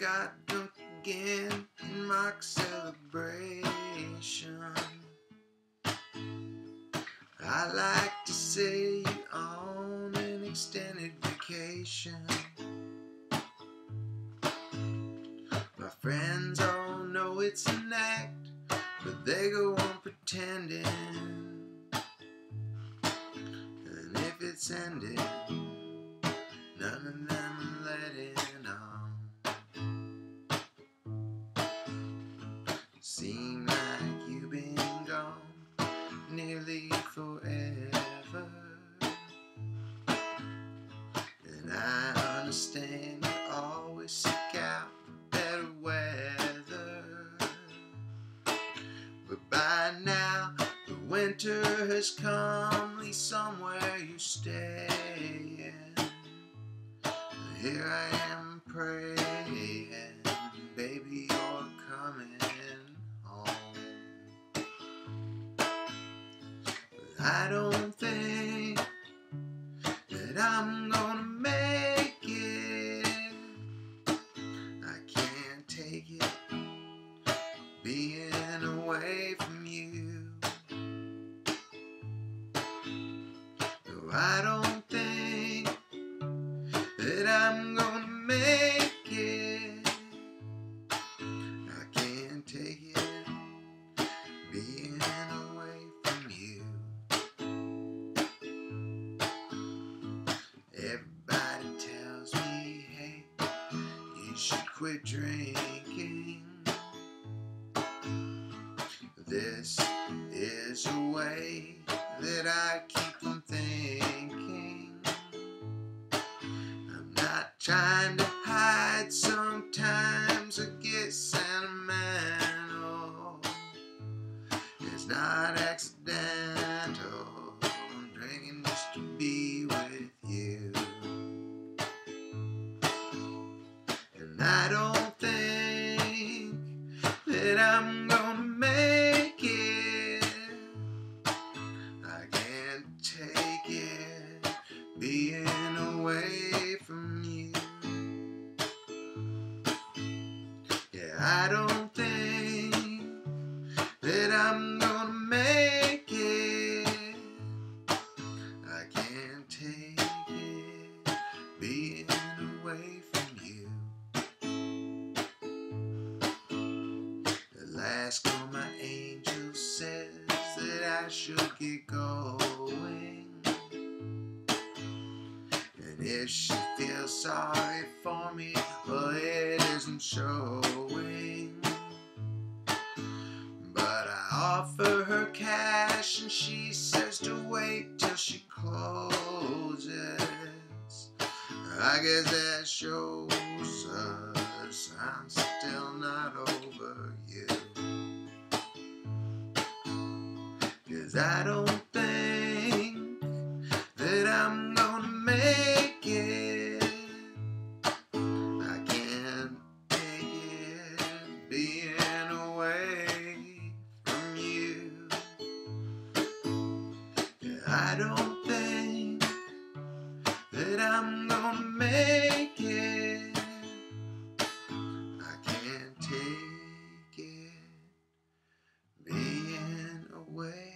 got drunk again in mock celebration. I like to say you on an extended vacation. My friends all know it's an act, but they go on pretending. And if it's ended, none of them are letting on. Seem like you've been gone nearly forever, and I understand you always seek out better weather, but by now the winter has come, at least somewhere you stay. Here I am praying, baby, you're coming home. But I don't think that I'm gonna make it. I can't take it being away from you. No, I don't that I'm gonna make it. I can't take it being away from you. Everybody tells me, hey, you should quit drinking. This is a way that I keep from thinking. Trying to hide, sometimes I get sentimental. It's not accidental, I'm drinking just to be with you. And I don't think that I'm gonna make it. I can't take it being away from you. I don't think that I'm gonna make it. I can't take it being away from you. Alaska, my angel says that I should get going, and if she feels sorry for me, well, it isn't showing. But I offer her cash and she says to wait till she closes. I guess that shows us I'm still not over you. 'Cause I don't think that I'm gonna make it. Being away from you, yeah, I don't think that I'm gonna make it. I can't take it being away.